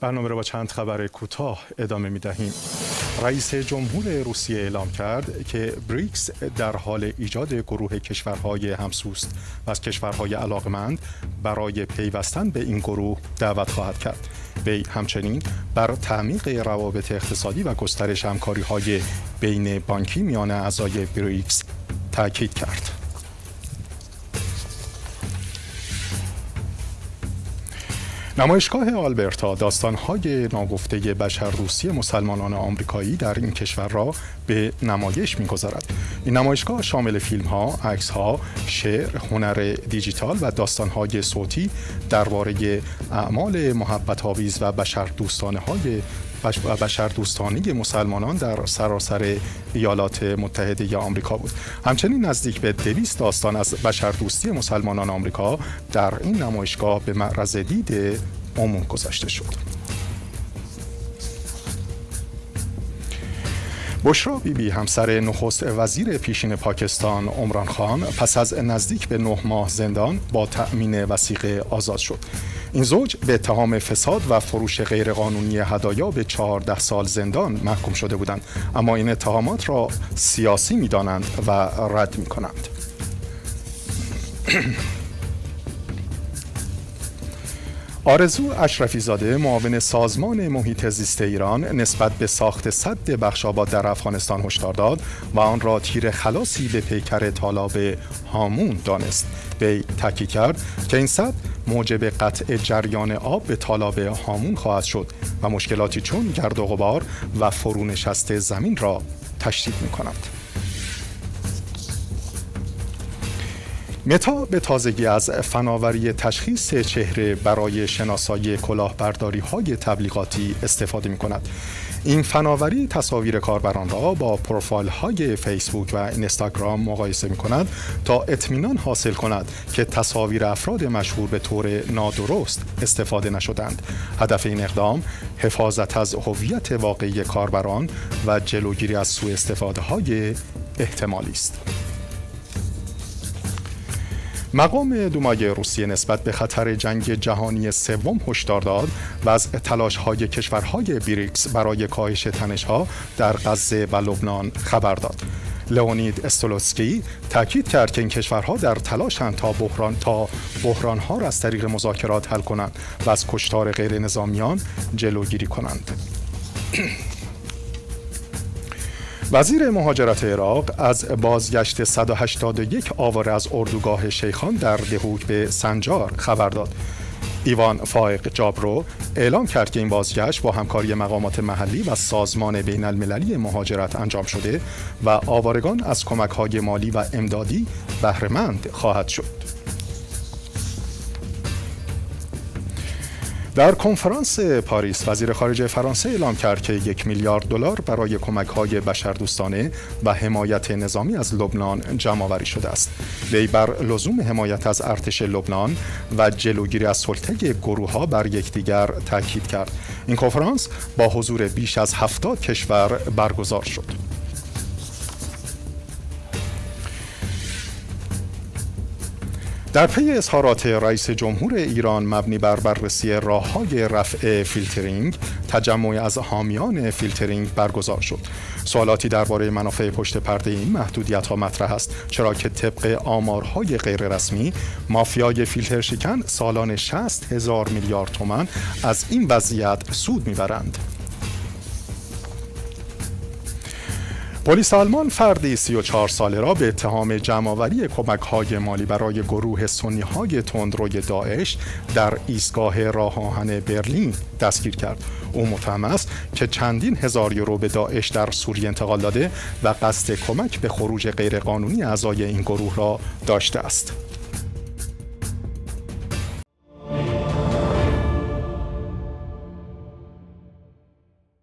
برنامه را با چند خبر کوتاه ادامه می دهیم. رئیس جمهور روسیه اعلام کرد که بریکس در حال ایجاد گروه کشورهای همسوست و از کشورهای علاقمند برای پیوستن به این گروه دعوت خواهد کرد. وی همچنین بر تعمیق روابط اقتصادی و گسترش همکاری‌های بین بانکی میان اعضای بریکس تاکید کرد. نمایشگاه آلبرتا داستان‌های ناگفته بشر روسی مسلمانان آمریکایی در این کشور را به نمایش می‌گذارد. این نمایشگاه شامل فیلم‌ها، عکس‌ها، شعر، هنر دیجیتال و داستان‌های صوتی درباره اعمال محبت‌آمیز و بشردوستانه مسلمانان در سراسر ایالات متحده آمریکا بود. همچنین نزدیک به 200 داستان از بشردوستی مسلمانان آمریکا در این نمایشگاه به معرض دید عموم گذاشته شد. بشرا بیبی همسر نخست وزیر پیشین پاکستان عمران خان پس از نزدیک به 9 ماه زندان با تأمین وثیقه آزاد شد. این زوج به اتهام فساد و فروش غیرقانونی هدایا به 14 سال زندان محکوم شده بودند، اما این اتهامات را سیاسی می‌دانند و رد می‌کنند. آرزو اشرفیزاده معاون سازمان محیط زیست ایران نسبت به ساخت سد بخش آباد در افغانستان هشدار داد و آن را تیر خلاصی به پیکر تالاب هامون دانست. وی تاکید کرد که این سد موجب قطع جریان آب به تالاب هامون خواهد شد و مشکلاتی چون گرد و غبار و فرونشست زمین را تشدید می‌کند. متا به تازگی از فناوری تشخیص چهره برای شناسایی کلاهبرداری‌های تبلیغاتی استفاده می‌کند. این فناوری تصاویر کاربران را با پروفایل‌های فیسبوک و اینستاگرام مقایسه می‌کند تا اطمینان حاصل کند که تصاویر افراد مشهور به طور نادرست استفاده نشدند. هدف این اقدام حفاظت از هویت واقعی کاربران و جلوگیری از سوءاستفاده‌های احتمالی است. مقام دومای روسیه نسبت به خطر جنگ جهانی سوم هشدار داد و از تلاش‌های کشورهای بریکس برای کاهش تنش‌ها در غزه و لبنان خبر داد. لئونید اسلوتسکی تاکید کرد که این کشورها در تلاش‌اند تا بحران‌ها را از طریق مذاکرات حل کنند و از کشتار غیرنظامیان جلوگیری کنند. وزیر مهاجرت عراق از بازگشت 181 آواره از اردوگاه شیخان در دهوک به سنجار خبر داد. ایوان فائق جابرو اعلام کرد که این بازگشت با همکاری مقامات محلی و سازمان بین المللی مهاجرت انجام شده و آوارگان از کمک‌های مالی و امدادی بهره‌مند خواهد شد. در کنفرانس پاریس وزیر خارجه فرانسه اعلام کرد که 1 میلیارد دلار برای کمک‌های بشردوستانه و حمایت نظامی از لبنان جمع‌آوری شده است. وی بر لزوم حمایت از ارتش لبنان و جلوگیری از سلطه گروه‌ها بر یکدیگر تاکید کرد. این کنفرانس با حضور بیش از 70 کشور برگزار شد. در پی اظهارات رئیس جمهور ایران مبنی بر بررسی راه‌های رفع فیلترینگ، تجمعی از حامیان فیلترینگ برگزار شد. سوالاتی درباره منافع پشت پرده این محدودیت‌ها مطرح است، چرا که طبق آمارهای غیررسمی مافیای فیلتر شکن سالانه 60,000 میلیارد تومان از این وضعیت سود می‌برند. پلیس آلمان فردی 34 ساله را به اتهام جمع‌آوری کمک‌های مالی برای گروه سنی‌های تندروی داعش در ایستگاه راه آهن برلین دستگیر کرد. او متهم است که چندین هزار یورو به داعش در سوریه انتقال داده و قصد کمک به خروج غیرقانونی اعضای این گروه را داشته است.